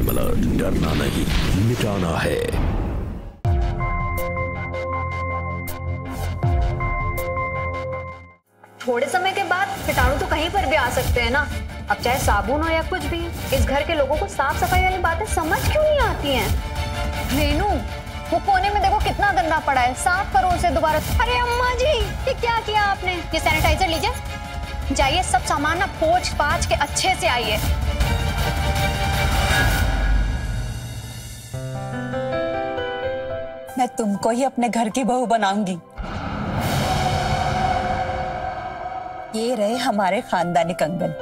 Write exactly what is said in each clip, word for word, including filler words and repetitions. Crime alert, डरना नहीं, मिटाना है। थोड़े समय के बाद कीटाणु तो कहीं पर भी आ सकते हैं ना। अब चाहे साबुन हो या कुछ भी, इस घर के लोगों को साफ सफाई वाली बातें समझ क्यों नहीं आती हैं? रेनू, वो कोने में देखो कितना गंदा पड़ा है, साफ करो उसे दोबारा। अरे अम्मा जी, ये क्या किया आपने? ये सैनिटाइजर लीजिए, जाइए सब सामान ना पोंछ पाछ के अच्छे से आइए। मैं तुमको ही अपने घर की बहू बनाऊंगी। ये रहे हमारे खानदानी कंगन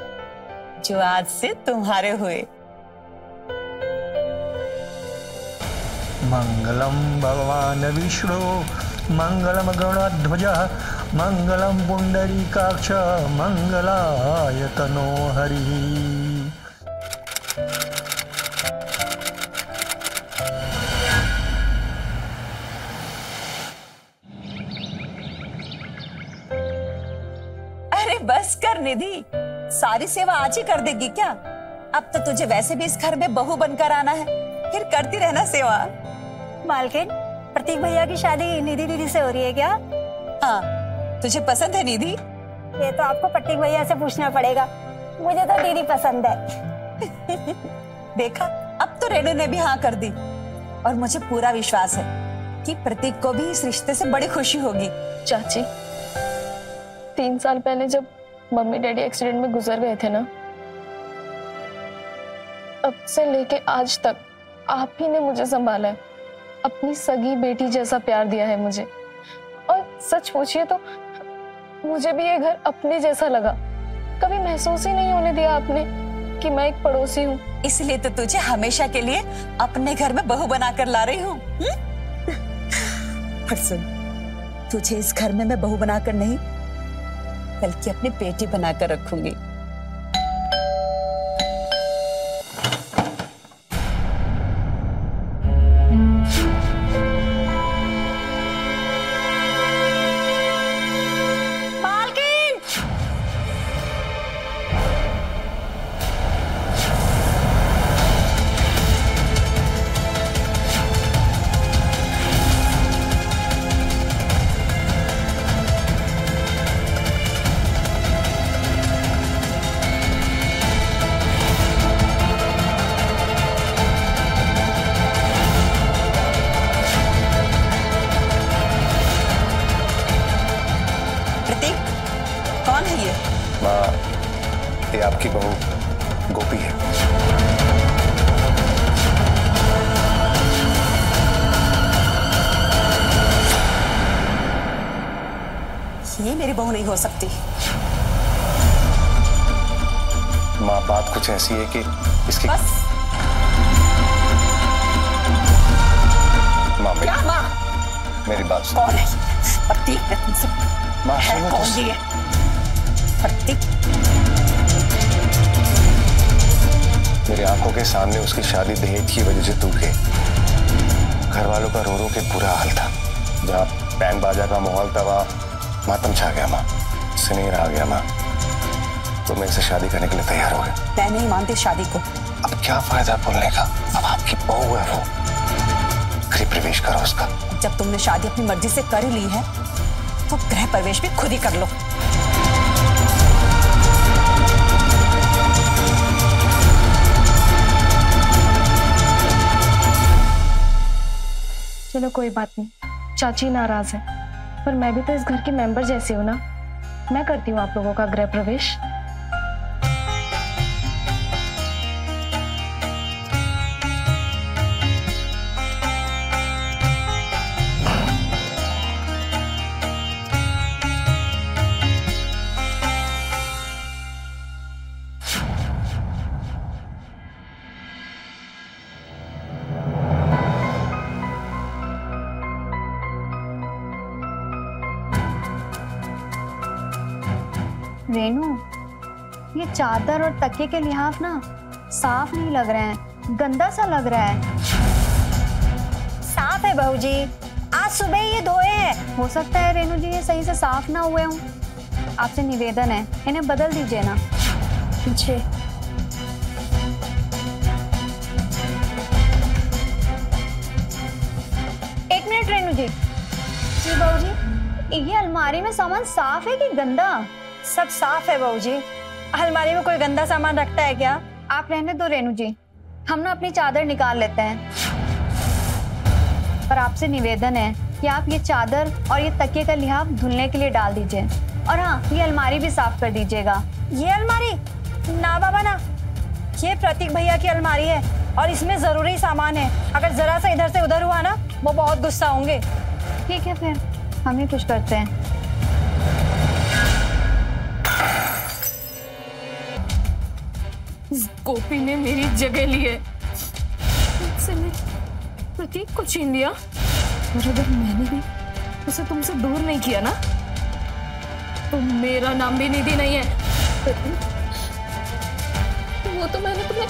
जो आज से तुम्हारे हुए। मंगलम भगवान विष्णु, मंगलम गरुड़ध्वज, मंगलम पुंडरीकाक्ष, मंगलाय तनो हरि। बस कर निधि, सारी सेवा आज ही कर देगी क्या? अब तो तुझे वैसे भी इस घर में बहू बनकर आना है, फिर करती रहना सेवा। मालकिन, प्रतीक भैया की शादी निधि दीदी से हो रही है क्या? हाँ, तुझे पसंद है निधि? ये तो आपको प्रतीक भैया से पूछना पड़ेगा, मुझे तो दीदी पसंद है। देखा, अब तो रेनू ने भी हाँ कर दी, और मुझे पूरा विश्वास है कि प्रतीक को भी इस रिश्ते से बड़ी खुशी होगी। चाची, तीन साल पहले जब मम्मी डैडी एक्सीडेंट में गुजर गए थे ना, तब से लेके आज तक आप ही ने मुझे संभाला है, अपनी सगी बेटी जैसा प्यार दिया है मुझे। और सच पूछिए तो मुझे भी ये घर अपने जैसा लगा, कभी महसूस ही नहीं होने दिया आपने कि मैं एक पड़ोसी हूँ। इसलिए तो तुझे हमेशा के लिए अपने घर में बहू बनाकर ला रही हूँ। तुझे इस घर में मैं बहू बनाकर नहीं बल्कि अपनी बेटी बनाकर रखूंगी। ये आपकी बहू गोपी है। ये मेरी बहू नहीं हो सकती। माँ, बात कुछ ऐसी है कि इसकी बस। माँ, मेरी, क्या माँ? मेरी बात सुनो। कौन है प्रतीक? मैं तुमसे माँ है, कौन जी है प्रतीक? मेरी आंखों के सामने उसकी शादी दहेज की वजह से टूट गई। घर वालों का रो रो के बुरा हाल था। जहाँ बैंड बाजा का माहौल था वहाँ मातम छा गया। माँ, स्नेह आ गया। माँ, तो मैं इसे शादी करने के लिए तैयार हो गया। मैं नहीं मानती शादी को। अब क्या फायदा बोलने का, अब आपकी बहू है वो, गृह प्रवेश करो उसका। जब तुमने शादी अपनी मर्जी से कर ली है तो गृह प्रवेश भी खुद ही कर लो। चलो कोई बात नहीं, चाची नाराज है पर मैं भी तो इस घर की मेंबर जैसी हूँ ना। मैं करती हूँ आप लोगों का गृह प्रवेश। रेनू, ये चादर और तकिए के लिहाफ ना साफ नहीं लग रहे हैं, गंदा सा लग रहा है। साफ है बहू जी, आज सुबह ये धोए हैं। हो सकता है रेनू जी ये सही से साफ ना हुए हों। आपसे निवेदन है, इन्हें बदल दीजिए ना। पीछे जी जी बाबूजी, ये अलमारी में सामान साफ है कि गंदा? सब साफ है बाबूजी। अलमारी में कोई गंदा सामान रखता है क्या? आप रहने दो रेनू जी, हम ना अपनी चादर निकाल लेते हैं। पर आपसे निवेदन है कि आप ये चादर और ये तकिए का लिहाफ धुलने के लिए डाल दीजिए, और हाँ ये अलमारी भी साफ कर दीजिएगा। ये अलमारी? ना बाबा ना, ये प्रतीक भैया की अलमारी है और इसमें जरूरी सामान है। अगर जरा सा इधर से उधर हुआ ना, वो बहुत गुस्सा होंगे। ठीक है फिर, हम ही कुछ करते हैं। गोपी ने मेरी जगह ली है, मुझसे मैं प्रतीक को छीन लिया, और अगर मैंने भी उसे तुमसे दूर नहीं किया ना, तो मेरा नाम भी निधि नहीं है। वो तो मैंने तुम्हें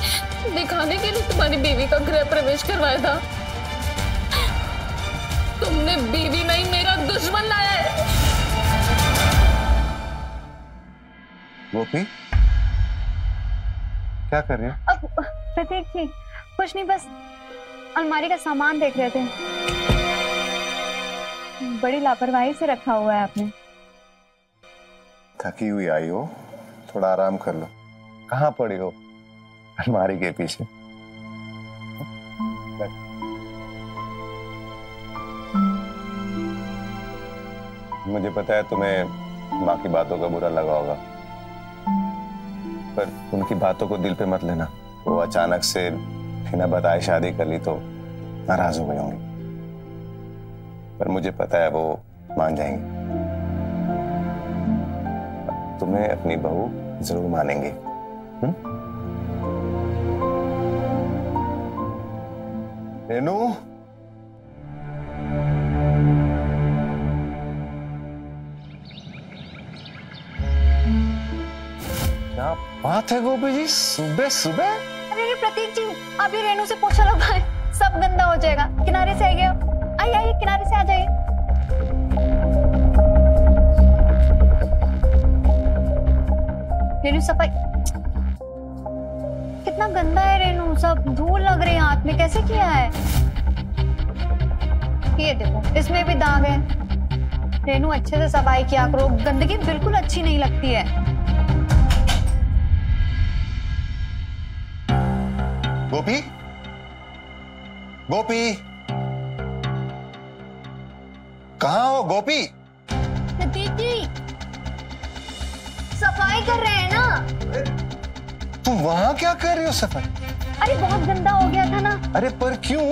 दिखाने के लिए तुम्हारी बीवी का गृह प्रवेश करवाया था, तुमने बीवी नहीं मेरा दुश्मन लाया है। गोपी, क्या कर रहे हो? अब प्रतीक जी कुछ नहीं, बस अलमारी का सामान देख रहे थे। बड़ी लापरवाही से रखा हुआ है आपने। थकी हुई आई हो, थोड़ा आराम कर लो। कहाँ पड़ी हो? अलमारी के पीछे। मुझे पता है तुम्हें माँ की बातों का बुरा लगा होगा, पर उनकी बातों को दिल पे मत लेना। वो अचानक से बिना बताए शादी कर ली तो नाराज हो गई होंगी, पर मुझे पता है वो मान जाएंगी। तुम्हें अपनी बहू जरूर मानेंगी। हम्म? रेनू, क्या बात है गोपी जी, सुबह सुबह? अरे प्रतीक जी, अभी रेनू से पूछा लगाए, सब गंदा हो जाएगा। किनारे से आइए आप, आइए आइए किनारे से आ जाइए। रेनू सफाई कितना गंदा है रेनू, सब धूल लग रही है हाथ में, कैसे किया है? ये देखो, इसमें भी दाग है। रेनू अच्छे से सफाई किया करो, गंदगी बिल्कुल अच्छी नहीं लगती है। गोपी, गोपी, कहाँ हो गोपी? दीदी सफाई कर रहे हैं ना। तुम वहाँ क्या कर रही हो सफाई? अरे बहुत गंदा हो गया था ना। अरे पर क्यों?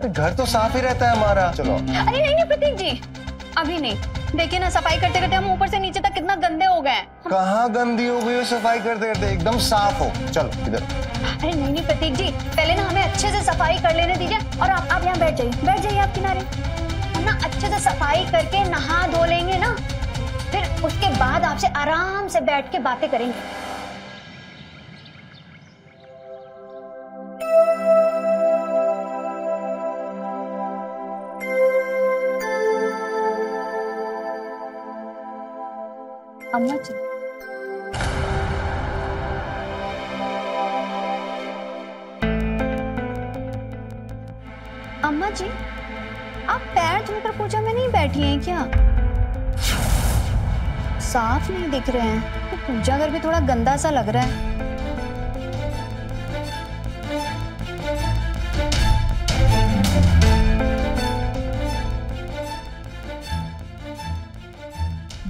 अरे घर तो साफ ही रहता है हमारा। चलो। अरे नहीं नहीं प्रतीक जी, अभी नहीं। देखिए ना, सफाई करते करते हम ऊपर से नीचे तक कितना गंदे हो गए। कहाँ गंदी हो गई हो? सफाई करते करते एकदम साफ हो। चलो इधर। अरे नहीं नहीं प्रतीक जी, पहले ना हमें अच्छे से सफाई कर लेने दीजिए, और आप आप यहाँ बैठ जाइए, बैठ जाइए आप किनारे। हम ना अच्छे से सफाई करके नहा धो लेंगे ना, फिर उसके बाद आपसे आराम से बैठ के बातें करेंगे। अम्मा जी, अम्मा जी, आप पैर धोकर पूजा में नहीं बैठी हैं क्या? साफ नहीं दिख रहे हैं, तो पूजा घर भी थोड़ा गंदा सा लग रहा है।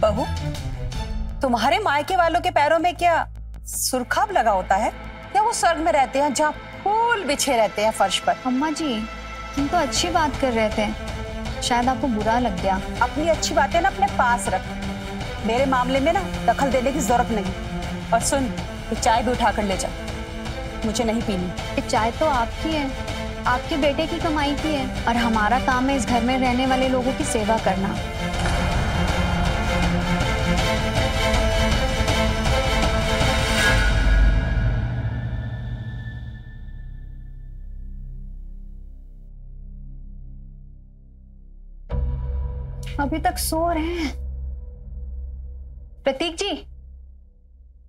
बहू, तुम्हारे मायके वालों के पैरों में क्या सुरखाब लगा होता है, या वो स्वर्ग में रहते हैं जहाँ फूल बिछे रहते हैं फर्श पर? अम्मा जी, तुम तो अच्छी बात कर रहे थे, शायद आपको बुरा लग गया। अपनी अच्छी बातें ना अपने पास रख, मेरे मामले में ना दखल देने की जरूरत नहीं। और सुन, ये चाय भी उठा कर ले जा, मुझे नहीं पीनी। ये चाय तो आपकी है, आपके बेटे की कमाई की है, और हमारा काम है इस घर में रहने वाले लोगों की सेवा करना। अभी तक सो रहे हैं। प्रतीक जी,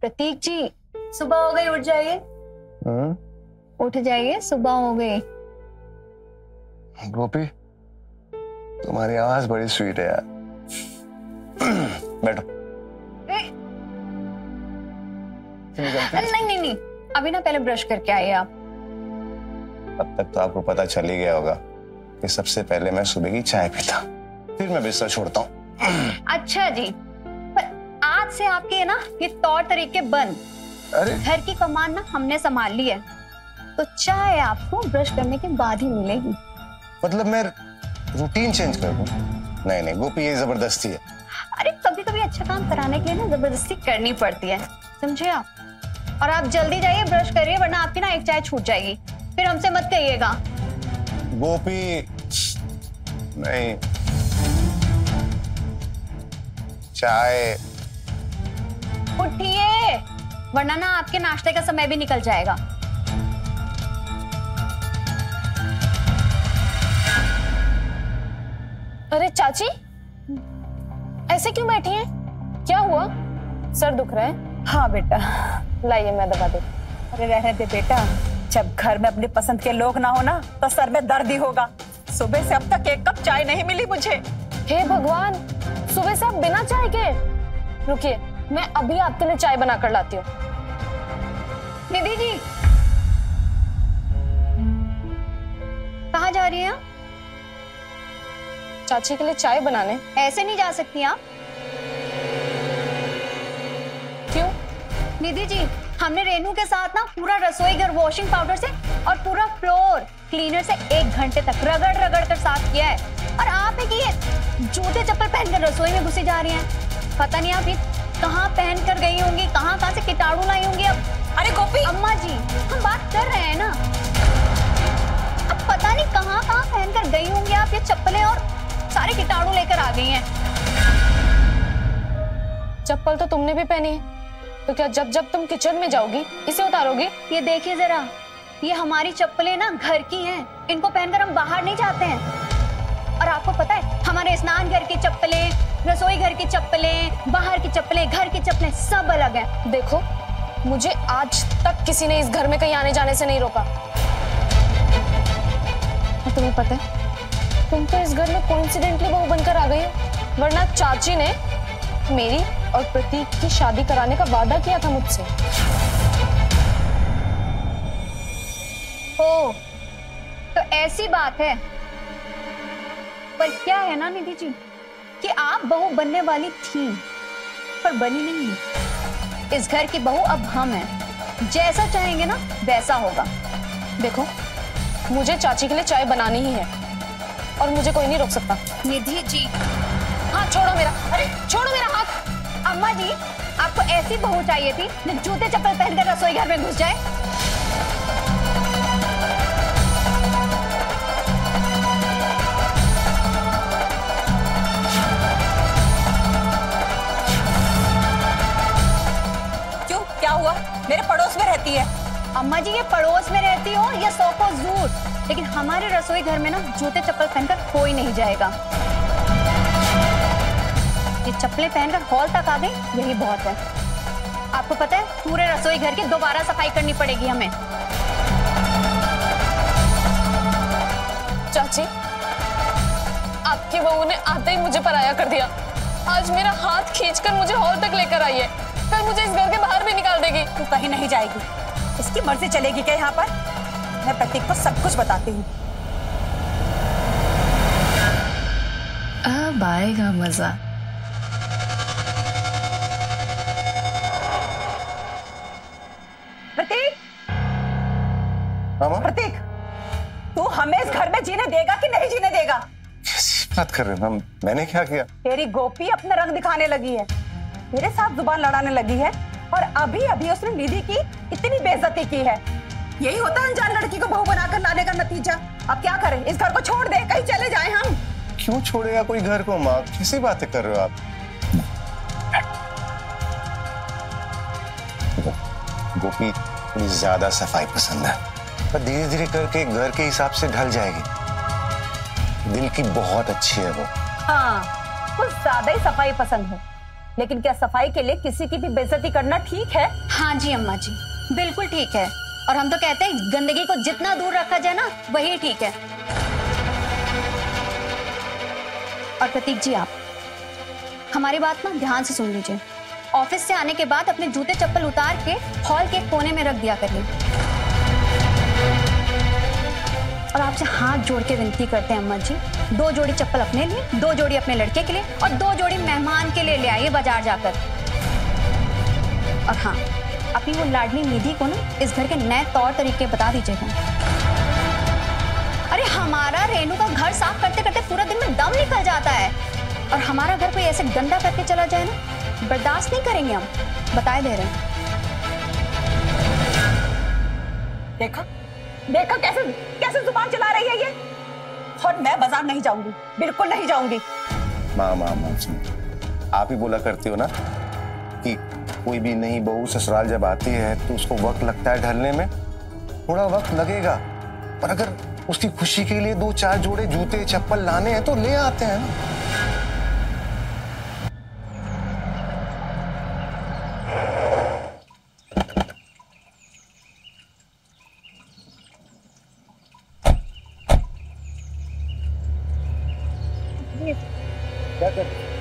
प्रतीक जी, सुबह हो गई, उठ जाइए। उठ जाइए, सुबह हो गई। गोपी, तुम्हारी आवाज बड़ी स्वीट है यार। बैठो। नहीं नहीं नहीं अभी ना पहले ब्रश करके आइए आप। अब तक तो आपको पता चल ही गया होगा कि सबसे पहले मैं सुबह की चाय पीता फिर मैं बिस्तर छोड़ता हूँ। अच्छा जी, पर आज से आपके ना ये तौर तरीके बंद। अरे घर की कमान ना हमने संभाल ली है, तो चाय आपको ब्रश करने के बाद ही मिलेगी। मतलब मैं रूटीन चेंज कर दूं? नहीं नहीं गोपी ये जबरदस्ती है। अरे कभी कभी अच्छा काम कराने के लिए ना जबरदस्ती करनी पड़ती है, समझे आप? और आप जल्दी जाइए ब्रश करिए वरना आपकी ना एक चाय छूट जाएगी, फिर हमसे मत कहिएगा। गोपी नहीं, चाय। उठिए वरना ना आपके नाश्ते का समय भी निकल जाएगा। अरे चाची ऐसे क्यों बैठी हैं? क्या हुआ? सर दुख रहा है? हाँ बेटा लाइए मैं दबा देती हूँ। अरे रहने दे बेटा, जब घर में अपने पसंद के लोग ना हो ना तो सर में दर्द ही होगा। सुबह से अब तक एक कप चाय नहीं मिली मुझे। हे भगवान, सुबह से आप बिना चाय के? रुकिए मैं अभी आपके लिए चाय बनाकर लाती हूँ। दीदी जी कहाँ जा रही है? चाची के लिए चाय बनाने। ऐसे नहीं जा सकती आप। क्यों? निधि जी हमने रेनू के साथ ना पूरा रसोई घर वॉशिंग पाउडर से और पूरा फ्लोर क्लीनर से एक घंटे तक रगड़ रगड़ कर साफ किया है, और आप है कि ये जूते चप्पल पहनकर रसोई में घुसी जा रही हैं। पता नहीं आप ये कहाँ पहन कर गई होंगी, कहाँ कहाँ से कीटाणु लाई होंगी। अब अरे गोपी। अम्मा जी हम बात कर रहे हैं ना, अब पता नहीं कहाँ कहाँ पहन कर गई होंगी आप ये चप्पलें, और सारे कीटाणु लेकर आ गई हैं। चप्पल तो तुमने भी पहनी है, तो क्या जब जब तुम किचन में जाओगी इसे उतारोगी? ये देखिए जरा, ये हमारी चप्पलें ना घर की हैं, इनको पहनकर हम बाहर नहीं जाते हैं। और आपको पता है हमारे स्नान घर की चप्पलें, रसोई घर की चप्पलें, बाहर की चप्पलें, घर की चप्पलें सब अलग हैं। देखो मुझे आज तक किसी ने इस घर में कहीं आने जाने से नहीं रोका, और तुम्हें पता है तुम तो इस घर में कोइंसिडेंटली बहू बनकर आ गई हो, वरना चाची ने मेरी और प्रतीक की शादी कराने का वादा किया था मुझसे। ओ, तो ऐसी बात है। पर क्या है ना निधि जी कि आप बहू बनने वाली थी पर बनी नहीं। इस घर की बहू अब हम हैं, जैसा चाहेंगे ना वैसा होगा। देखो मुझे चाची के लिए चाय बनानी ही है और मुझे कोई नहीं रोक सकता। निधि जी हाँ छोड़ो मेरा, अरे छोड़ो मेरा हाथ। अम्मा जी आपको ऐसी बहू चाहिए थी जो जूते चप्पल पहनकर रसोई घर में घुस जाए। क्यों क्या हुआ? मेरे पड़ोस में रहती है। अम्मा जी ये पड़ोस में रहती हो या सौ को झूठ, लेकिन हमारे रसोई घर में ना जूते चप्पल पहनकर कोई नहीं जाएगा। ये चप्पलें पहनकर हॉल तक आ गई यही बहुत है। आपको पता है पूरे रसोई घर की दोबारा सफाई करनी पड़ेगी हमें। चाची आपकी बहू ने आते ही मुझे पराया कर दिया। आज मेरा हाथ खींचकर मुझे हॉल तक लेकर आई है, कल मुझे इस घर के बाहर भी निकाल देगी। तू कहीं नहीं जाएगी, इसकी मर्जी चलेगी क्या यहाँ पर? मैं प्रतीक को सब कुछ बताती हूँ। अब आएगा मजा। प्रतीक, प्रतीक, तू हमें इस घर में जीने देगा कि नहीं जीने देगा? कैसी बात कर रहे हो मैम, मैंने क्या किया? तेरी गोपी अपना रंग दिखाने लगी है, मेरे साथ जुबान लड़ाने लगी है, और अभी अभी उसने निधि की इतनी बेइज्जती की है। यही होता है अनजान लड़की को बहू बनाकर लाने का नतीजा। अब क्या करें, इस घर को छोड़ दे, कहीं चले जाए हम। क्यों छोड़ेगा कोई घर को माँ, कैसी बातें कर रहे हो आप? गोपी थोड़ी ज्यादा सफाई पसंद है, पर धीरे धीरे करके घर के हिसाब से ढल जाएगी। दिल की बहुत अच्छी है वो। हाँ कुछ ज्यादा ही सफाई पसंद है, लेकिन क्या सफाई के लिए किसी की भी बेइज्जती करना ठीक है? हाँ जी अम्मा जी बिल्कुल ठीक है, और हम तो कहते हैं गंदगी को जितना दूर रखा जाए ना वही ठीक है। और प्रतीक जी आप हमारी बात ना ध्यान से सुन लीजिए। ऑफिस से आने के बाद अपने जूते चप्पल उतार के हॉल के कोने में रख दिया करिए। और आपसे हाथ जोड़ के विनती करते हैं अम्मा जी, दो जोड़ी चप्पल अपने लिए, दो जोड़ी अपने लड़के के लिए और दो जोड़ी मेहमान के लिए ले आइए बाजार जाकर। और हाँ, अपनी वो लाडली निधि को ना इस घर के नए तौर तरीके बता दीजिएगा। अरे हमारा रेनू का घर साफ करते करते पूरा दिन में दम निकल जाता है और हमारा घर कोई ऐसे गंदा करके चला जाए ना, बर्दाश्त नहीं करेंगे हम, बताए दे रहे हैं। देखा देखा कैसे कैसे जुबान चला रही है ये। और मैं बाजार नहीं जाऊंगी, बिल्कुल नहीं जाऊंगी। माँ माँ माँ आप ही बोला करते हो ना कि कोई भी नई बहू ससुराल जब आती है तो उसको वक्त लगता है ढलने में, थोड़ा वक्त लगेगा पर अगर उसकी खुशी के लिए दो चार जोड़े जूते चप्पल लाने हैं तो ले आते हैं ना।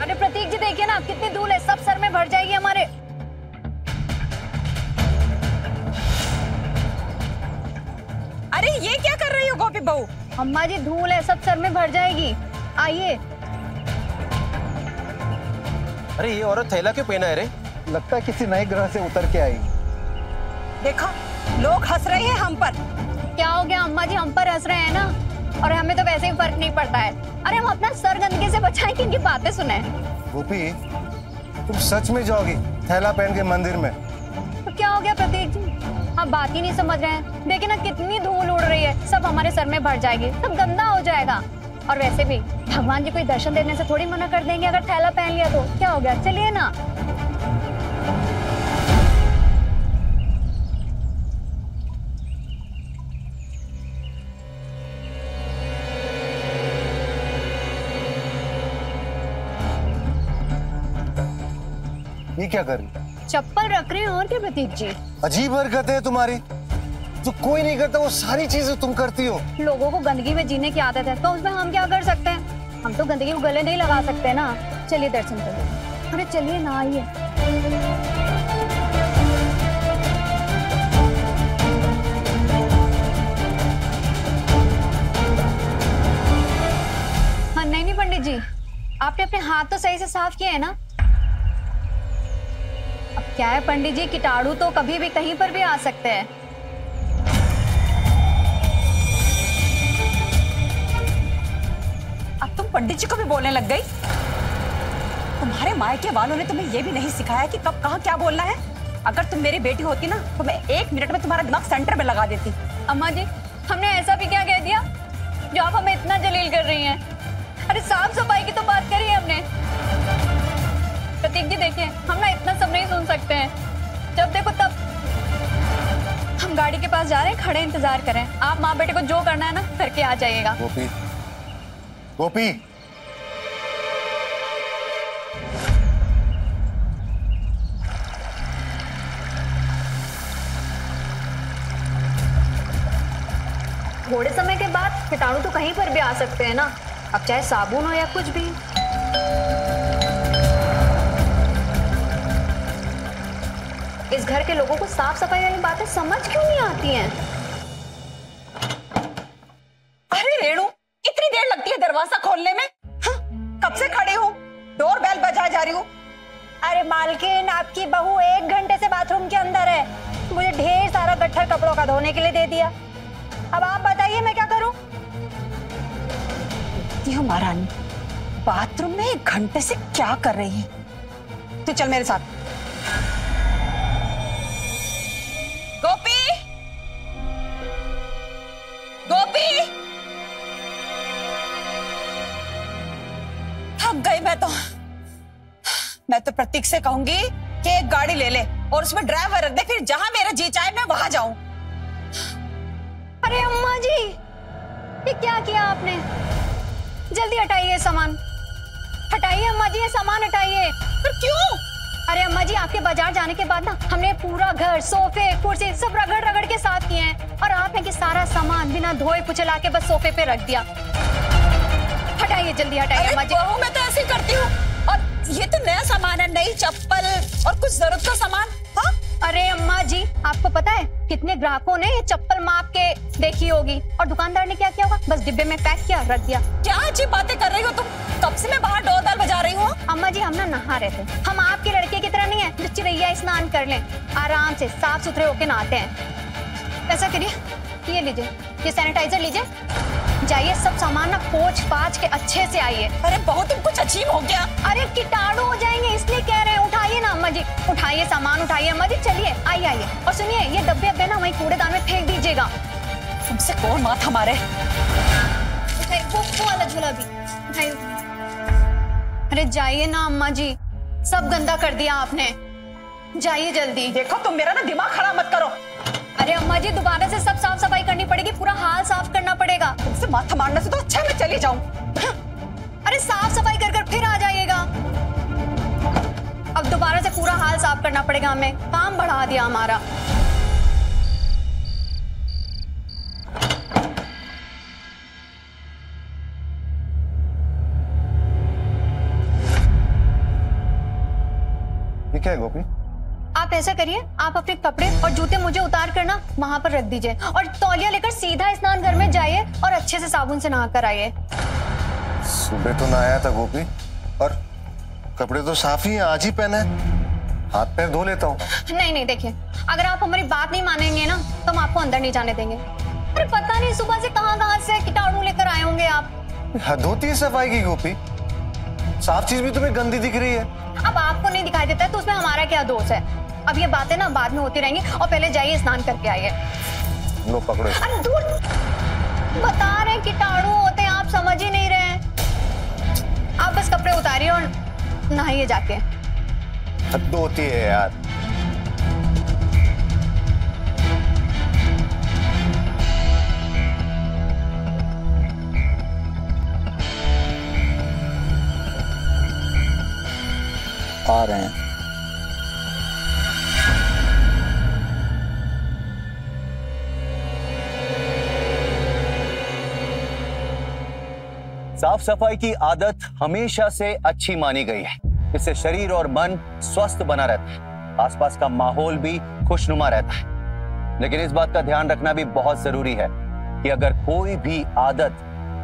अरे प्रतीक जी देखिए ना कितनी धूल है, सब सर में भर जाएगी हमारे। अरे ये क्या कर रही हो गोपी बहू? अम्मा जी धूल है, सब सर में भर जाएगी, आइए। अरे ये औरत थैला क्यों पहना है रे? लगता है किसी नए ग्रह से उतर के आई। देखा लोग हंस रहे हैं हम पर। क्या हो गया अम्मा जी, हम पर हंस रहे हैं ना, और हमें तो वैसे ही फर्क नहीं पड़ता है। अरे हम अपना सर गंदगी से बचाएं कि इनकी बातें सुने। गोपी तुम सच में जाओगी थैला पहन के मंदिर में? तो क्या हो गया प्रतीक जी, आप बात ही नहीं समझ रहे हैं। देखिए ना कितनी धूल उड़ रही है, सब हमारे सर में भर जाएगी, सब गंदा हो जाएगा। और वैसे भी भगवान जी कोई दर्शन देने से थोड़ी मना कर देंगे अगर थैला पहन लिया तो। क्या हो गया, चलिए ना। ये क्या कर रही? चप्पल रख रहे हैं। और क्या प्रतीक जी, अजीब हरकत है तुम्हारी, जो कोई नहीं करता वो सारी चीजें तुम करती हो। लोगों को गंदगी में जीने की आदत है तो उसमें हम क्या कर सकते हैं, हम तो गंदगी को गले नहीं लगा सकते ना। चलिए दर्शन करिए। अरे चलिए ना, आइए। हाँ नहीं नहीं पंडित जी, आपने अपने हाथ तो सही से साफ किए है ना। क्या है पंडित जी, कीटाणु तो कभी भी कहीं पर भी आ सकते हैं। अब तुम पंडित जी को भी बोलने लग गई? तुम्हारे मायके वालों ने तुम्हें यह भी नहीं सिखाया कि कब कहाँ क्या बोलना है। अगर तुम मेरी बेटी होती ना तो मैं एक मिनट में तुम्हारा दिमाग सेंटर में लगा देती। अम्मा जी हमने ऐसा भी क्या कह दिया जो आप हमें इतना जलील कर रही हैं? अरे साफ सफाई की तो बात करी है हमने। प्रतीक जी देखिए हम ना इतना सब नहीं सुन सकते हैं, जब देखो तब। हम गाड़ी के पास जा रहे हैं, खड़े इंतजार करें। आप माँ बेटे को जो करना है ना करके आ जाइएगा। गोपी, गोपी। थोड़े समय के बाद कीटाणु तो कहीं पर भी आ सकते हैं ना, अब चाहे साबुन हो या कुछ भी। इस घर के लोगों को साफ सफाई वाली बातें समझ क्यों नहीं आती हैं? अरे रेणु इतनी देर लगती है दरवाजा खोलने में? हाँ, कब से खड़े हो, डोर बेल बजाए जा रही हो। अरे मालकिन आपकी बहू एक घंटे से बाथरूम के अंदर है, मुझे ढेर सारा गट्ठर कपड़ों का धोने के लिए दे दिया। अब आप बताइए मैं क्या करूं? देखती महारानी बाथरूम में एक घंटे से क्या कर रही है। तू चल मेरे साथ। मैं तो मैं तो प्रतीक से कहूंगी कि एक गाड़ी ले ले और उसमें ड्राइवर रख दे, फिर जहां मेरा जी चाहे मैं वहां जाऊं। अरे अम्मा जी ये क्या किया आपने, जल्दी हटाइए सामान, हटाइए अम्मा जी ये सामान हटाइए। पर क्यों? अरे अम्मा जी आपके बाजार जाने के बाद ना हमने पूरा घर सोफे कुर्सी सब रगड़ रगड़ के साथ किए हैं और आपने कि सारा सामान बिना धोए पुछे लाके बस सोफे पे रख दिया। हटाइए, जल्दी हटाइए अम्मा जी। मैं तो ऐसे करती हूँ। और ये तो नया सामान है, नई चप्पल और कुछ जरूरत का सामान। हाँ? अरे अम्मा जी, आपको पता है कितने ग्राहकों ने ये चप्पल माप के देखी होगी और दुकानदार ने क्या किया होगा, बस डिब्बे में पैक किया, रख दिया। क्या अच्छी बातें कर रही हो तुम, कब से मैं बाहर डोर दाल बजा रही हूँ। अम्मा जी हम ना नहा रहे थे, हम आपके लड़के की तरह नहीं है जो चिड़ैया स्नान कर ले, आराम से साफ सुथरे होके नहाते हैं। ऐसा करिए, ये लीजिए, ये सैनिटाइजर लीजिए, जाइए सब सामान ना पोंछ पाछ के अच्छे से आइए। अरे बहुत तुम कुछ अजीब हो गया। अरे कीटाणु हो जाएंगे इसलिए कह रहे हैं, उठाइए ना अम्मा जी, उठाइए सामान, उठाइए अम्मा जी, चलिए आइए आइए। और सुनिए, ये डब्बे डब्बे ना वहीं कूड़ेदान में फेंक दीजिएगा। तुमसे कौन माथा मारे। उठाइए वो वाला झूला भी, उठाइए। अरे जाइए ना अम्मा जी, सब गंदा कर दिया आपने, जाइए जल्दी। देखो तुम मेरा ना दिमाग खराब मत करो। अरे अम्मा जी दोबारा से सब साफ सफाई करनी पड़ेगी, पूरा हाल साफ करना पड़ेगा। तुमसे माथा मारने से तो अच्छा मैं चली जाऊं। अरे साफ सफाई कर कर फिर आ जाइएगा। अब दोबारा से पूरा हाल साफ करना पड़ेगा, हमें काम बढ़ा दिया हमारा। ये क्या है गोपी? आप ऐसा करिए, आप अपने कपड़े और जूते मुझे उतार कर ना वहाँ पर रख दीजिए और तौलिया लेकर सीधा स्नान घर में जाइए और अच्छे से साबुन से नहा कर आइए। सुबह तो नहाया था गोपी, और कपड़े तो साफ ही आज ही पहने, हाथ पैर धो लेता हूँ। नहीं नहीं देखिए, अगर आप हमारी बात नहीं मानेंगे ना तो हम आपको अंदर नहीं जाने देंगे। अरे पता नहीं सुबह से कहाँ कहाँ से कीटाणु लेकर आए होंगे आप। हद होती है सफाई की गोपी, साफ चीज भी तुम्हें गंदी दिख रही है। अब आपको नहीं दिखाई देता है तो उसमें हमारा क्या दोष है। अब ये बातें ना बाद में होती रहेंगी, और पहले जाइए स्नान करके आइए। लो पकड़ो। अरे दूर बता रहे हैं कीटाणु होते हैं, आप समझ ही नहीं रहे हैं। आप बस कपड़े उतारिए और नहाइए जाके। हद होती है यार। आ रहे हैं। साफ सफाई की आदत हमेशा से अच्छी मानी गई है, इससे शरीर और मन स्वस्थ बना रहता है, आसपास का माहौल भी खुशनुमा रहता है। लेकिन इस बात का ध्यान रखना भी बहुत जरूरी है कि अगर कोई भी आदत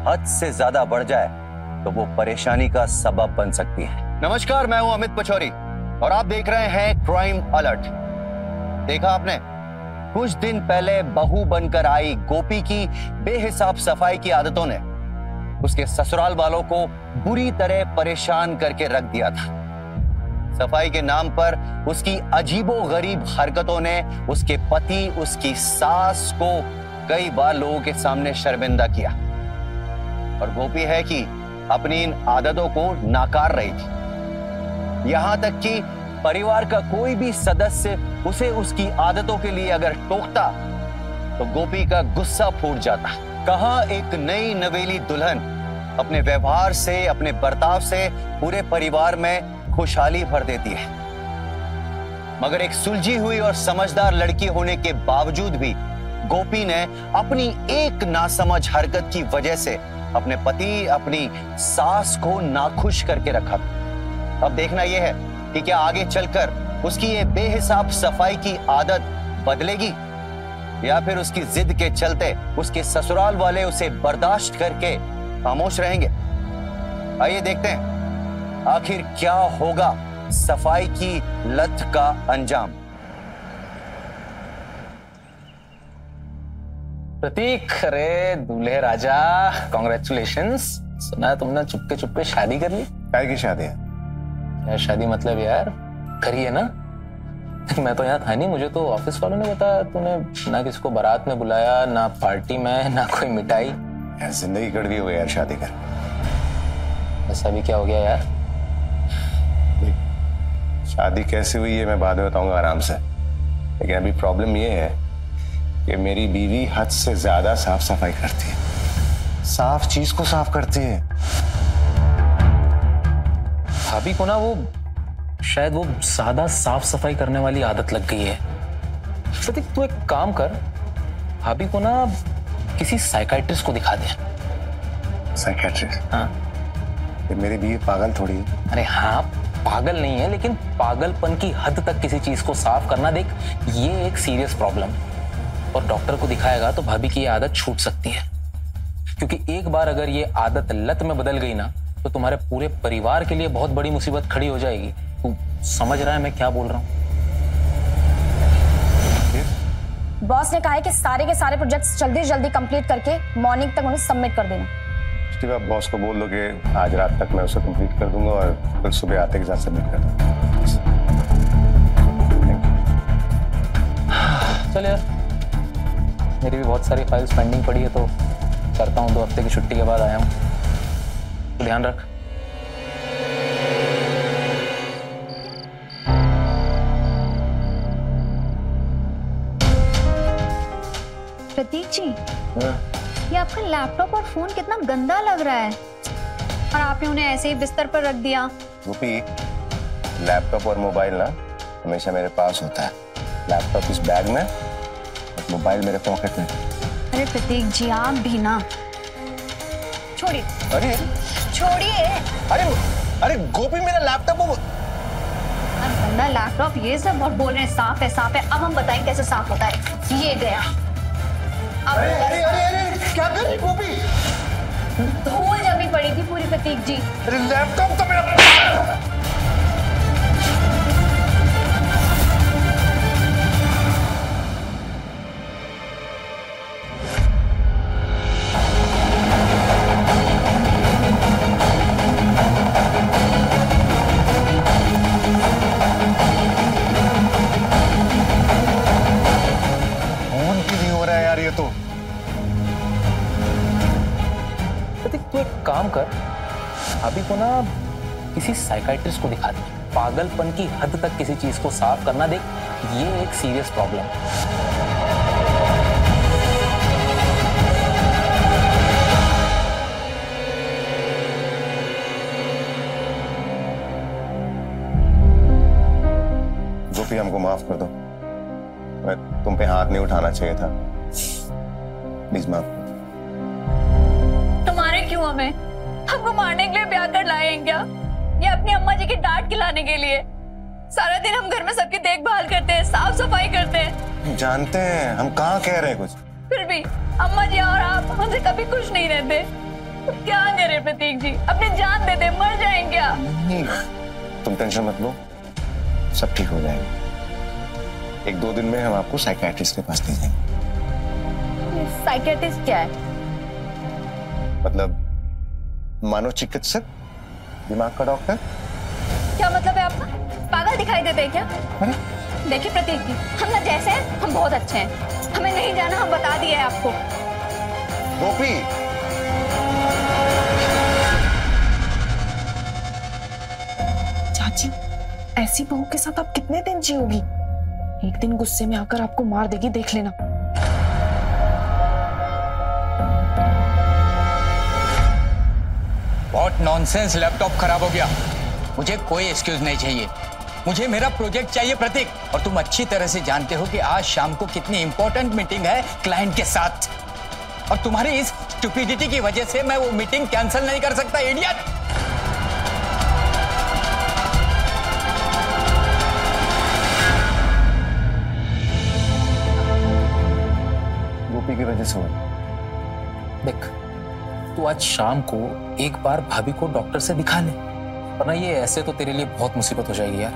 हद से ज्यादा बढ़ जाए तो वो परेशानी का सबब बन सकती है। नमस्कार, मैं हूं अमित पचौरी और आप देख रहे हैं क्राइम अलर्ट। देखा आपने, कुछ दिन पहले बहू बनकर आई गोपी की बेहिसाब सफाई की आदतों ने उसके ससुराल वालों को बुरी तरह परेशान करके रख दिया था। सफाई के नाम पर उसकी अजीबोगरीब हरकतों ने उसके पति, उसकी सास को कई बार लोगों के सामने शर्मिंदा किया, और गोपी है कि अपनी इन आदतों को नाकार रही थी। यहां तक कि परिवार का कोई भी सदस्य उसे उसकी आदतों के लिए अगर टोकता तो गोपी का गुस्सा फूट जाता। कहाँ एक नई नवेली दुल्हन अपने व्यवहार से, अपने बर्ताव से पूरे परिवार में खुशहाली भर देती है, मगर एक सुलझी हुई और समझदार लड़की होने के बावजूद भी गोपी ने अपनी एक नासमझ हरकत की वजह से अपने पति, अपनी सास को नाखुश करके रखा। अब देखना यह है कि क्या आगे चलकर उसकी ये बेहिसाब सफाई की आदत बदलेगी, या फिर उसकी जिद के चलते उसके ससुराल वाले उसे बर्दाश्त करके खामोश रहेंगे। आइए देखते हैं आखिर क्या होगा सफाई की लत का अंजाम। प्रतीक, अरे दूल्हे राजा, कॉन्ग्रेचुलेशंस। सुना तुमने चुपके चुपके शादी कर ली। क्या की शादी है यार? शादी मतलब यार करिए ना। मैं तो यहाँ था नहीं, मुझे तो ऑफिस वालों ने बताया तूने ना किसको बारात में बुलाया, ना पार्टी में, ना कोई मिठाई। यार जिंदगी कड़वी हो गई यार शादी कर। ऐसा भी क्या हो गया यार? शादी कैसे हुई है मैं बाद में बताऊंगा आराम से, लेकिन अभी प्रॉब्लम ये है कि मेरी बीवी हद से ज्यादा साफ सफाई करती है, साफ चीज को साफ करती है। भाभी को ना वो शायद वो सादा साफ सफाई करने वाली आदत लग गई है। प्रतीक तू एक काम कर, भाभी को ना किसी साइकाइट्रिस्ट को दिखा दे। साइकाइट्रिस्ट? हाँ, मेरे लिए पागल थोड़ी है। अरे हाँ पागल नहीं है, लेकिन पागलपन की हद तक किसी चीज को साफ करना, देख ये एक सीरियस प्रॉब्लम है और डॉक्टर को दिखाएगा तो भाभी की ये आदत छूट सकती है, क्योंकि एक बार अगर ये आदत लत में बदल गई ना तो तुम्हारे पूरे परिवार के लिए बहुत बड़ी मुसीबत खड़ी हो जाएगी। तू समझ रहा है मैं क्या बोल रहा हूँ? बॉस ने कहा है कि सारे के सारे प्रोजेक्ट्स जल्दी जल्दी कंप्लीट करके मॉर्निंग तक उन्हें सबमिट कर देना। ठीक है, आप बॉस को बोल दो कि आज रात तक मैं उसे कंप्लीट कर दूंगा और कल सुबह आते के साथ सबमिट कर दूंगा। चल यार, मेरी भी बहुत सारी फाइल्स पेंडिंग पड़ी है तो करता हूँ, दो हफ्ते की छुट्टी के बाद आया हूँ। ध्यान रख। प्रतीक जी, ये आपका लैपटॉप और फोन कितना गंदा लग रहा है और आपने उन्हें ऐसे ही बिस्तर पर रख दिया। रूपी, लैपटॉप और मोबाइल ना हमेशा मेरे पास होता है। लैपटॉप इस बैग में और मोबाइल मेरे पॉकेट में। अरे प्रतीक जी आप भी ना, छोड़िए। अरे छोड़िए। अरे अरे गोपी मेरा लैपटॉप, अरे बंदा लैपटॉप ये सब और बोल रहे हैं साफ है साफ है। अब हम बताएं कैसे साफ होता है। ये गया। अरे अरे अरे अरे क्या कर रही गोपी? धूल जमी पड़ी थी पूरी प्रतीक जी। अरे लैपटॉप तो मेरा। काम कर, अभी को ना किसी साइकाइट्रिस्ट को दिखा दे। पागलपन की हद तक किसी चीज को साफ करना, देख ये एक सीरियस प्रॉब्लम है। गोपी हमको माफ कर दो, मैं तुम पे हाथ नहीं उठाना चाहिए था। प्लीज माफ। क्यों हमें हमको मारने के लिए ब्याह कर लाए क्या? ये अपनी अम्मा जी की डांट खिलाने के लिए। सारा दिन हम घर में सबकी देखभाल करते हैं, साफ सफाई करते हैं। जानते हैं हम कहाँ कह रहे हैं कुछ, फिर भी अम्मा जी और आप हमसे कभी खुश नहीं रहते। तो क्या करें प्रतीक जी, अपनी जान दे दे, मर जाएंगे क्या? तुम टेंशन मत लो, सब ठीक हो जाएगा। एक दो दिन में हम आपको साइकियाट्रिस्ट के पास ले जाएंगे। साइकियाट्रिस्ट क्या है? मतलब मानव चिकित्सक, दिमाग का डॉक्टर। क्या मतलब है आपका? पागल दिखाई देते हैं क्या? अरे देखिए प्रतीक जी, हम ना जैसे हैं हम बहुत अच्छे हैं, हमें नहीं जाना, हम बता दिया है आपको। गोपी चाची, ऐसी बहू के साथ आप कितने दिन जियोगी? एक दिन गुस्से में आकर आपको मार देगी, देख लेना। बहुत नॉनसेंस। लैपटॉप खराब हो गया, मुझे कोई एक्सक्यूज नहीं चाहिए, मुझे मेरा प्रोजेक्ट चाहिए प्रतीक। और तुम अच्छी तरह से जानते हो कि आज शाम को कितनी इंपॉर्टेंट मीटिंग है क्लाइंट के साथ, और तुम्हारी इस स्टुपिडिटी की वजह से मैं वो मीटिंग कैंसिल नहीं कर सकता। इडियट। गोपी की वजह से देख, तो आज शाम को एक बार भाभी को डॉक्टर से दिखा ले, वरना ये ऐसे तो तेरे लिए बहुत मुसीबत हो जाएगी यार।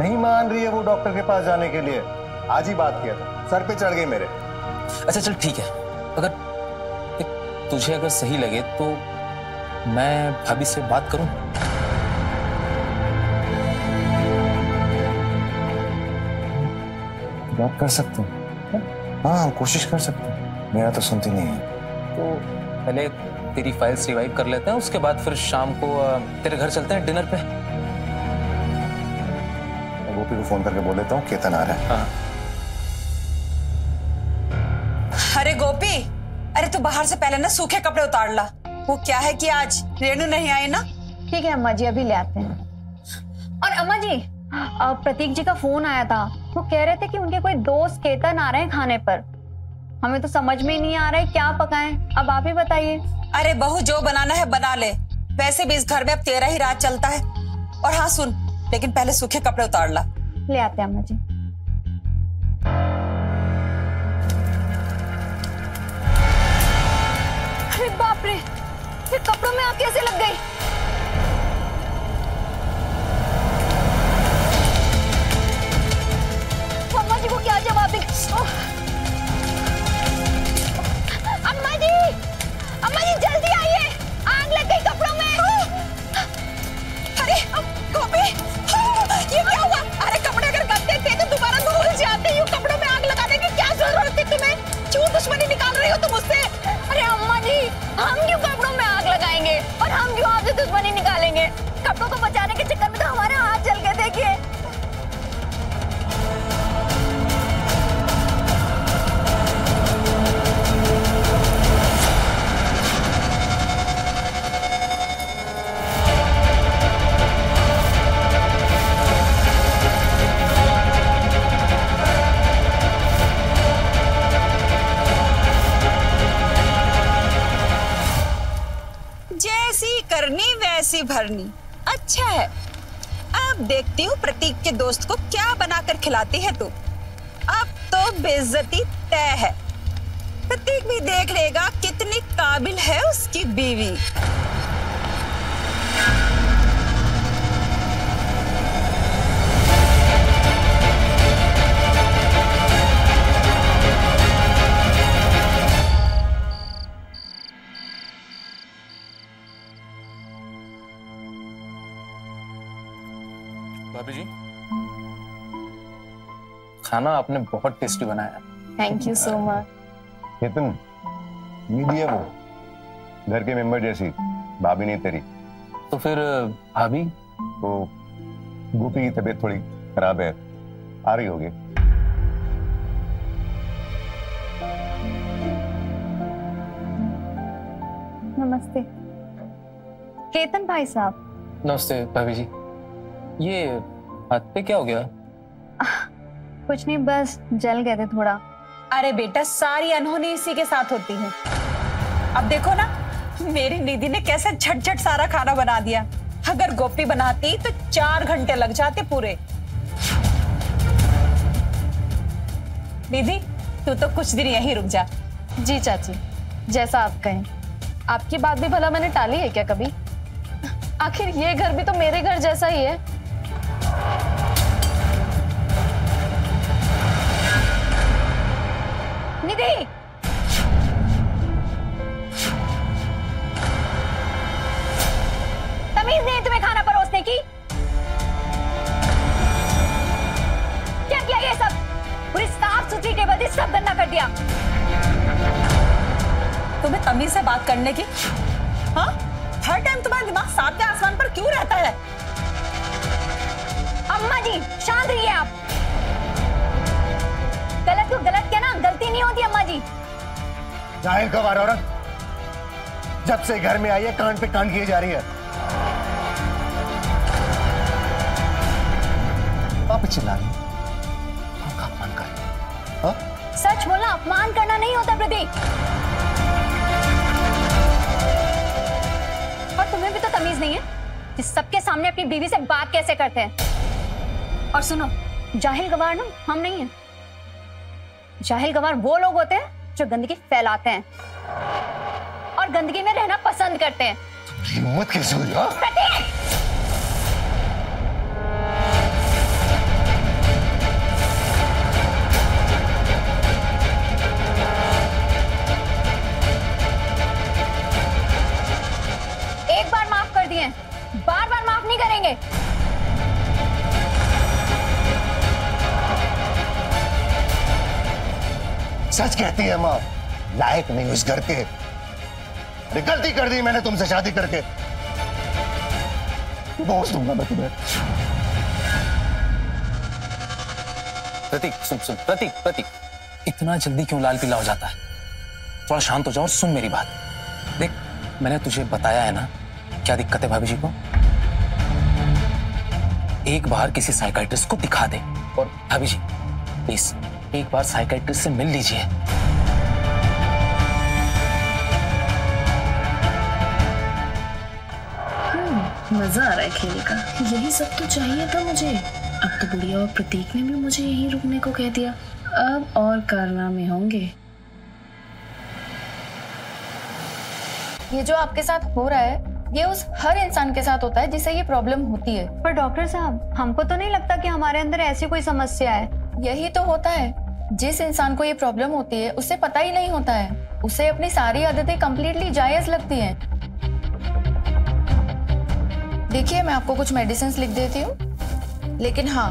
नहीं मान रही है वो डॉक्टर के पास जाने के लिए, आज ही बात किया था, सर पे चढ़ गई मेरे। अच्छा चल ठीक है, अगर तुझे अगर सही लगे तो मैं भाभी से बात करूं? बात कर सकते हैं। हाँ हम कोशिश कर सकते हैं। मेरा तो सुनती नहीं है, तो पहले तेरी फाइल्स रिवाइव कर लेते हैं, उसके बाद फिर शाम को तेरे घर चलते हैं डिनर पे। गोपी को फोन करके बोल देता हूँ केतन आ रहा है। हाँ। अरे गोपी, अरे तू बाहर से पहले ना सूखे कपड़े उतार ला। वो क्या है कि आज रेणु नहीं आई ना। ठीक है अम्मा जी, अभी ले आते हैं। और अम्मा जी, प्रतीक जी का फोन आया था, वो कह रहे थे कि उनके कोई दोस्त केतन आ रहे हैं खाने पर। हमें तो समझ में नहीं आ रहा है क्या पकाएं, अब आप ही बताइए। अरे बहू जो बनाना है बना ले, वैसे भी इस घर में अब तेरा ही राज चलता है। और हाँ सुन, लेकिन पहले सूखे कपड़े उतार ला। ले आते हैं अम्मा जी। अरे बाप रे, ये कपड़ों में आग कैसे लग गई? अम्मा जी को क्या जवाब दें? अम्मा जी, अम्मा जी जल्दी आइए, आग लग गई कपड़ों में। अरे गोपी, ये क्या हुआ? अरे कपड़े अगर गंदे थे तो दोबारा धुल जाते, यूं कपड़ों में आग लगाने की क्या जरूरत थी तुम्हें? क्यों दुश्मनी निकाल रही हो तुम उससे? अरे अम्मा जी, हम क्यों कपड़ों में आग लगाएंगे और हम क्यों आपसे दुश्मनी निकालेंगे? कपड़ों को बचाने के चक्कर में तो हमारे हाथ जल गए। देखिए वैसी भरनी। अच्छा है, अब देखती हूँ प्रतीक के दोस्त को क्या बनाकर खिलाती है तू। अब तो बेइज्जती तय है। प्रतीक भी देख लेगा कितनी काबिल है उसकी बीवी। भाभी जी, खाना आपने बहुत टेस्टी बनाया। Thank you so much. Nitin, ये दिया वो घर के मेंबर जैसी भाभी नहीं तेरी। तो फिर भाभी तो गोपी की तबीयत थोड़ी खराब है, आ रही होगी। नमस्ते केतन भाई साहब। नमस्ते भाभी जी। ये हाथ पे क्या हो गया? आ, कुछ नहीं, बस जल गए थे थोड़ा। अरे बेटा, सारी अनहोनी इसी के साथ होती है। अब देखो ना, मेरी निधि ने कैसे झटझट सारा खाना बना दिया। अगर गोपी बनाती तो चार घंटे लग जाते पूरे। निधि, तू तो कुछ दिन यहीं रुक जा। जी चाची, जैसा आप कहें। आपकी बात भी भला मैंने टाली है क्या कभी? आखिर ये घर भी तो मेरे घर जैसा ही है। निधि, तमीज नहीं तुम्हें खाना परोसने की? क्या किया ये सब? पूरी साफ सुथरी टेबल से सब गंदा कर दिया। तुम्हें तमीज से बात करने की? हाँ, हर टाइम तुम्हारा दिमाग सातवें आसमान पर क्यों रहता है? अम्मा जी शांत रहिए आप। गलत को गलत कहना गलती नहीं होती अम्मा जी। जाहिल गवार औरत, जब से घर में आई है कान पे कान किए जा रही है। आप चिल्लाएं, आपका अपमान करें। सच बोलना अपमान करना नहीं होता प्रतीक। तुम्हें भी तो तमीज नहीं है कि सबके सामने अपनी बीवी से बात कैसे करते हैं। और सुनो, जाहिल गवार ना हम नहीं है। जाहिल गवार वो लोग होते हैं जो गंदगी फैलाते हैं और गंदगी में रहना पसंद करते हैं। हिम्मत कैसे हुई? बार बार माफ नहीं करेंगे। सच कहती है माँ, लायक नहीं उस घर के। गलती कर दी मैंने तुमसे शादी करके। बहुत दूंगा मैं तुम्हें। प्रतीक सुन सुन प्रतीक प्रतीक इतना जल्दी क्यों लाल पीला हो जाता है? थोड़ा शांत हो जाओ और सुन मेरी बात। देख, मैंने तुझे बताया है ना क्या दिक्कत है भाभी जी को। एक बार किसी साइकाइट्रिस्ट को दिखा दे। और भाभी जी प्लीज एक बार साइकाइट्रिस्ट से मिल लीजिए। मजा आ रहा है खेल का। यही सब तो चाहिए था मुझे। अब तो बुढ़िया और प्रतीक ने भी मुझे यहीं रुकने को कह दिया। अब और कारनामे होंगे। ये जो आपके साथ हो रहा है ये उस हर इंसान के साथ होता है जिसे ये प्रॉब्लम होती है। पर डॉक्टर साहब, हमको तो नहीं लगता कि हमारे अंदर ऐसी कोई समस्या है। यही तो होता है, जिस इंसान को ये प्रॉब्लम होती है उसे पता ही नहीं होता है। उसे अपनी सारी आदतें कम्प्लीटली जायज लगती हैं। देखिए, मैं आपको कुछ मेडिसिन लिख देती हूँ, लेकिन हाँ,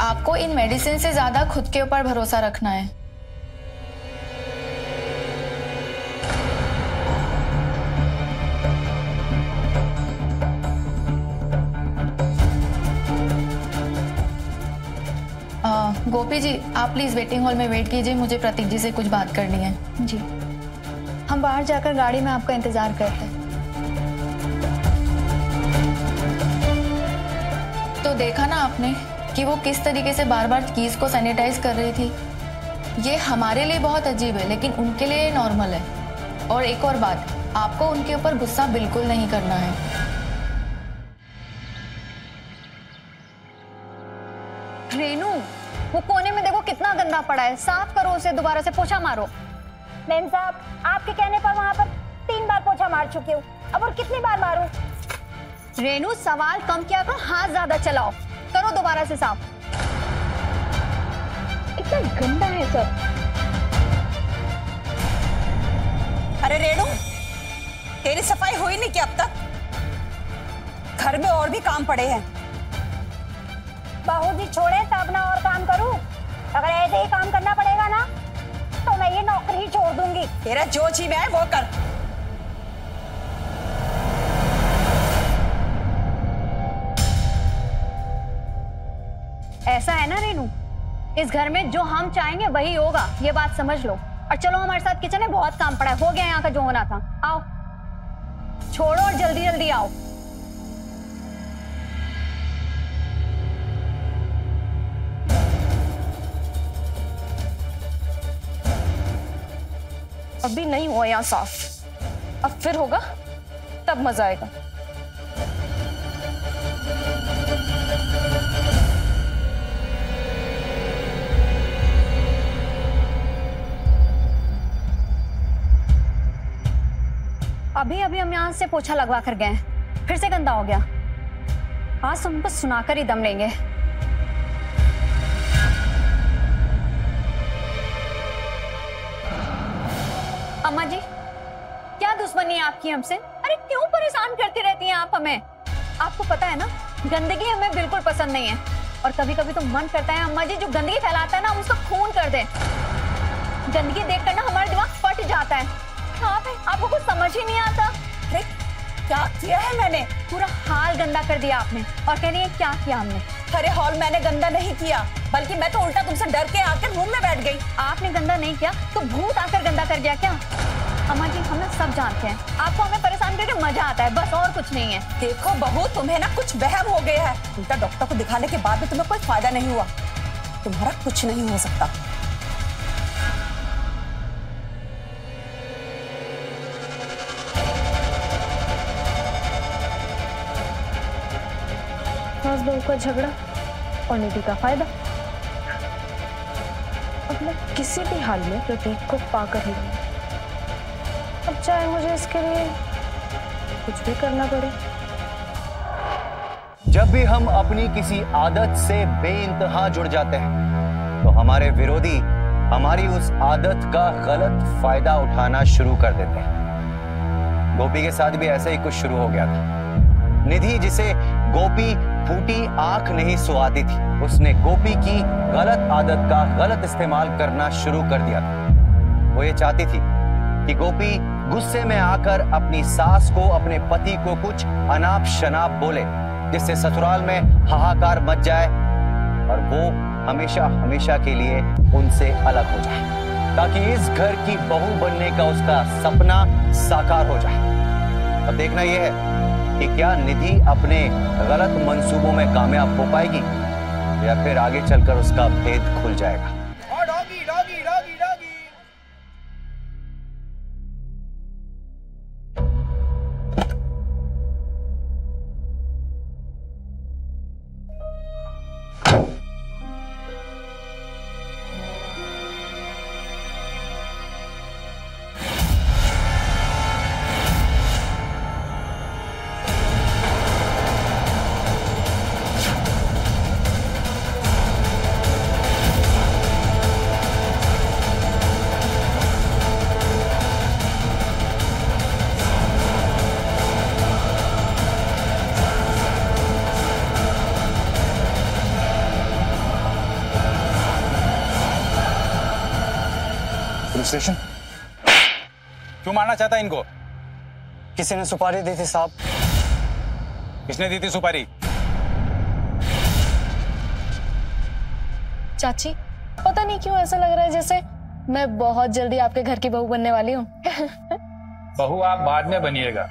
आपको इन मेडिसिन से ज्यादा खुद के ऊपर भरोसा रखना है। गोपी जी, आप प्लीज वेटिंग हॉल में वेट कीजिए, मुझे प्रतीक जी से कुछ बात करनी है। जी, हम बाहर जाकर गाड़ी में आपका इंतजार करते हैं। तो देखा ना आपने कि वो किस तरीके से बार बार कीज को सैनिटाइज कर रही थी। ये हमारे लिए बहुत अजीब है, लेकिन उनके लिए नॉर्मल है। और एक और बात, आपको उनके ऊपर गुस्सा बिल्कुल नहीं करना है। रेनू, वो कोने में देखो कितना गंदा पड़ा है, साफ करो उसे, दोबारा से पोछा मारो। मैम साहब, आपके कहने पर वहाँ पर तीन बार पोछा मार चुकी हूँ, अब और कितनी बार मारूं? रेनू, सवाल कम किया करो, हाथ ज्यादा चलाओ, करो दोबारा से साफ। इतना गंदा है सब। अरे रेनू, तेरी सफाई हुई नहीं क्या अब तक? घर में और भी काम पड़े हैं। बाबू जी छोड़े तो अपना और काम करूं। अगर ऐसे ही काम करना पड़ेगा ना तो मैं ये नौकरी ही छोड़ दूंगी। तेरा जो चीज है वो कर। ऐसा है ना रेनू, इस घर में जो हम चाहेंगे वही होगा, ये बात समझ लो। और चलो हमारे साथ किचन में, बहुत काम पड़ा है, हो गया यहाँ का जो होना था। आओ, छोड़ो और जल्दी जल्दी आओ। अभी नहीं हुआ यहाँ साफ, अब फिर होगा तब मजा आएगा। अभी अभी हम यहाँ से पोछा लगवा कर गए हैं, फिर से गंदा हो गया। आज तुमको सुनाकर ही दम लेंगे। अम्मा जी, क्या दुश्मनी है आपकी हमसे? अरे क्यों परेशान करती रहती हैं आप हमें? आपको पता है ना, गंदगी हमें बिल्कुल पसंद नहीं है। और कभी कभी तो मन करता है अम्मा जी, जो गंदगी फैलाता है ना, हम उसको खून कर दें। गंदगी देखकर ना हमारा दिमाग फट जाता है। हाँ भाई, आपको कुछ समझ ही नहीं आता। अरे क्या किया है मैंने? पूरा हाल गंदा कर दिया आपने, और कह रही है क्या किया हमने। अरे हॉल मैंने गंदा नहीं किया, बल्कि मैं तो उल्टा तुमसे डर के आकर रूम में बैठ गई। आपने गंदा नहीं किया तो भूत आकर गंदा कर गया क्या? अम्मा जी, हम ना सब जानते हैं आपको हमें परेशान करके मजा आता है, बस और कुछ नहीं है। देखो बहू, तुम्हें ना कुछ बहम हो गया है। उल्टा डॉक्टर को दिखाने के बाद भी तुम्हें कोई फायदा नहीं हुआ। तुम्हारा कुछ नहीं हो सकता। सास बहू का झगड़ा और निधि का फायदा। अब मैं किसी भी हाल में प्रतीक को पाकर ही रहूंगी, अब चाहे मुझे इसके लिए कुछ भी करना पड़े। जब भी हम अपनी किसी आदत से बेइंतहा जुड़ जाते हैं तो हमारे विरोधी हमारी उस आदत का गलत फायदा उठाना शुरू कर देते हैं। गोपी के साथ भी ऐसा ही कुछ शुरू हो गया था। निधि, जिसे गोपी फूटी आंख नहीं सुहाती थी, उसने गोपी की गलत आदत का गलत इस्तेमाल करना शुरू कर दिया था। वो ये चाहती थी कि गोपी गुस्से में आकर अपनी सास को, अपने पति को कुछ अनाप शनाप बोले, जिससे ससुराल में हाहाकार मच जाए और वो हमेशा हमेशा के लिए उनसे अलग हो जाए, ताकि इस घर की बहू बनने का उसका सपना साकार हो जाए। अब देखना यह है कि क्या निधि अपने गलत मंसूबों में कामयाब हो पाएगी, या फिर आगे चलकर उसका भेद खुल जाएगा। और doggy, doggy, doggy, doggy. Station. क्यों मारना चाहता है इनको? किसी ने सुपारी दी थी साहब। किसने दी थी सुपारी? चाची, पता नहीं क्यों ऐसा लग रहा है जैसे मैं बहुत जल्दी आपके घर की बहू बनने वाली हूँ। बहू आप बाद में बनिएगा।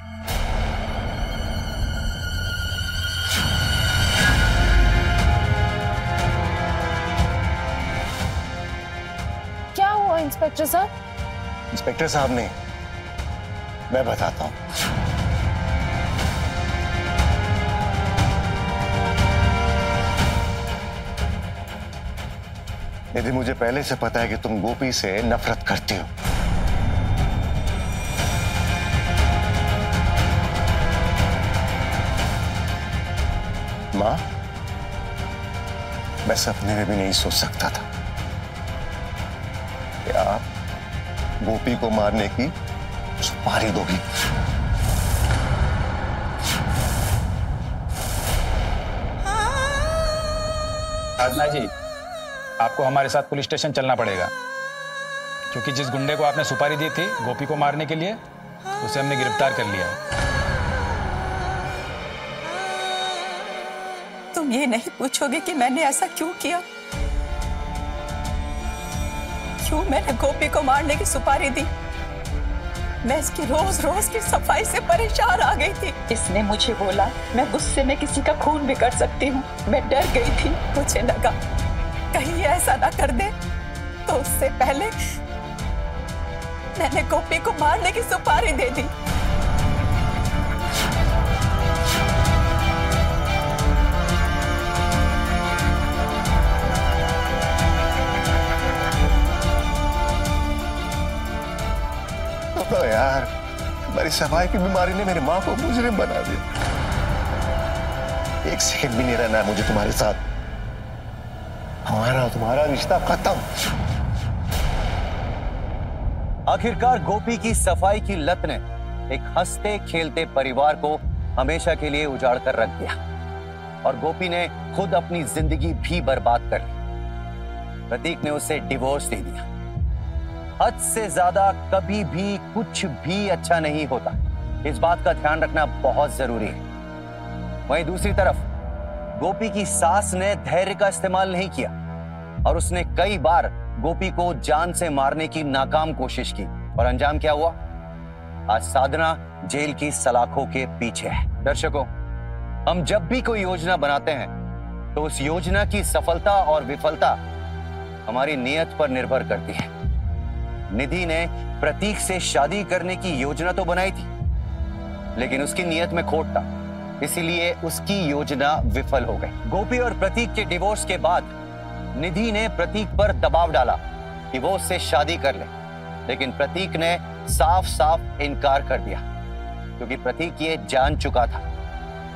क्या हुआ इंस्पेक्टर साहब? इंस्पेक्टर साहब नहीं, मैं बताता हूँ। यदि मुझे पहले से पता है कि तुम गोपी से नफरत करती हो, मां, मैं सपने में भी नहीं सोच सकता था कि आप गोपी को मारने की सुपारी दोगी। साधना जी, आपको हमारे साथ पुलिस स्टेशन चलना पड़ेगा, क्योंकि जिस गुंडे को आपने सुपारी दी थी गोपी को मारने के लिए, उसे हमने गिरफ्तार कर लिया है। तुम ये नहीं पूछोगे कि मैंने ऐसा क्यों किया, क्यों मैंने गोपी को मारने की सुपारी दी। मैं इसकी रोज रोज की सफाई से परेशान आ गई थी। इसने मुझे बोला मैं गुस्से में किसी का खून भी कर सकती हूँ। मैं डर गई थी, मुझे लगा कहीं ऐसा ना कर दे, तो उससे पहले मैंने गोपी को मारने की सुपारी दे दी। तो यार, हमारी सफाई की बीमारी ने मेरी माँ को मुजरिम बना दिया। एक सेकंड भी नहीं रहना मुझे तुम्हारे साथ। हमारा तुम्हारा रिश्ता खत्म। आखिरकार गोपी की सफाई की लत ने एक हंसते खेलते परिवार को हमेशा के लिए उजाड़ कर रख दिया, और गोपी ने खुद अपनी जिंदगी भी बर्बाद कर ली। प्रतीक ने उसे डिवोर्स दे दिया। हद से ज्यादा कभी भी कुछ भी अच्छा नहीं होता, इस बात का ध्यान रखना बहुत जरूरी है। वहीं दूसरी तरफ गोपी की सास ने धैर्य का इस्तेमाल नहीं किया, और उसने कई बार गोपी को जान से मारने की नाकाम कोशिश की, और अंजाम क्या हुआ? आज साधना जेल की सलाखों के पीछे है। दर्शकों, हम जब भी कोई योजना बनाते हैं तो उस योजना की सफलता और विफलता हमारी नीयत पर निर्भर करती है। निधि ने प्रतीक से शादी करने की योजना तो बनाई थी, लेकिन उसकी नीयत में खोट था, इसीलिए उसकी योजना विफल हो गई। गोपी और प्रतीक के डिवोर्स के बाद निधि ने प्रतीक पर दबाव डाला कि वो उससे शादी कर ले, लेकिन प्रतीक ने साफ साफ इनकार कर दिया, क्योंकि प्रतीक ये जान चुका था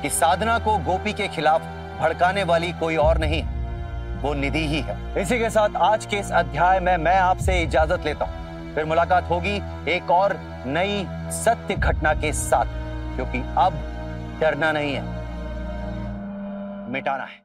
कि साधना को गोपी के खिलाफ भड़काने वाली कोई और नहीं, वो निधि ही है। इसी के साथ आज के इस अध्याय में मैं आपसे इजाजत लेता हूँ। फिर मुलाकात होगी एक और नई सत्य घटना के साथ, क्योंकि अब डरना नहीं है, मिटाना है।